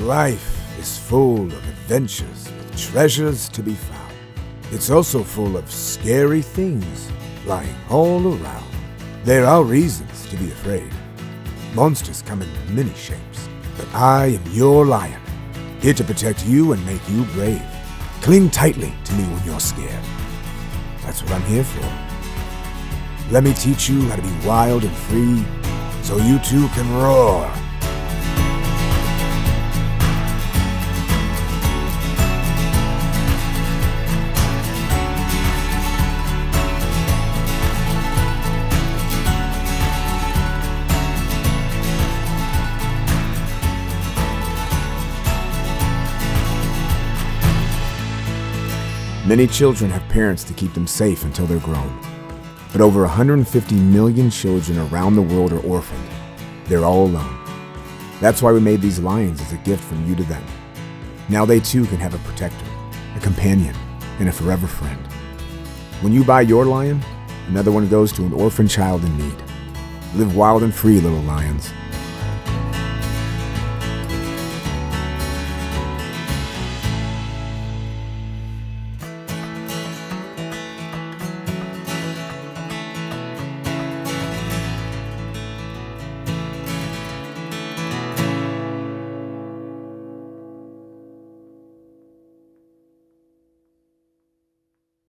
Life is full of adventures with treasures to be found. It's also full of scary things lying all around. There are reasons to be afraid. Monsters come in many shapes, but I am your lion, here to protect you and make you brave. Cling tightly to me when you're scared. That's what I'm here for. Let me teach you how to be wild and free, so you too can roar. Many children have parents to keep them safe until they're grown. But over 150 million children around the world are orphaned. They're all alone. That's why we made these lions as a gift from you to them. Now they too can have a protector, a companion, and a forever friend. When you buy your lion, another one goes to an orphan child in need. Live wild and free, little lions.